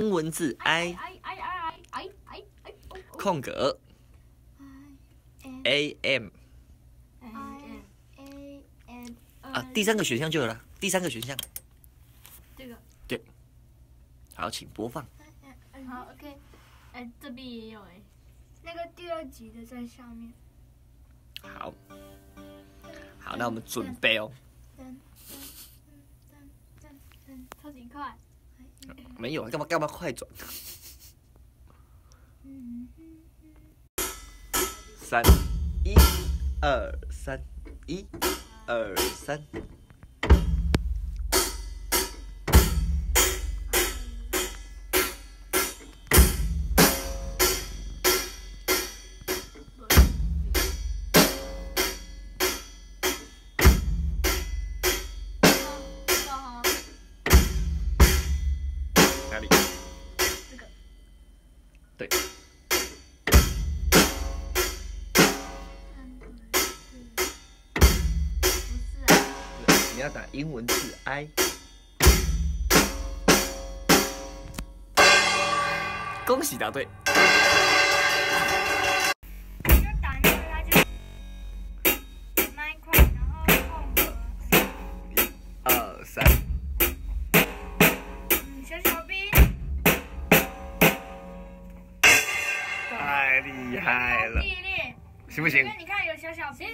文字 i 空格 a m 啊，第三个选项就有了，第三个选项。这个。对。好，请播放。好 ，OK。哎，这边也有哎，那个第二集的在上面。好。好，那我们准备哦。超级快。 没有，干嘛快转？三，一，二，三，一，二，三。对，你要打英文字 i， 恭喜答对。你就打那个，它就 Minecraft， 然后空格。一、二、三。小兵。 太厉害了，行不行？你看有小兵。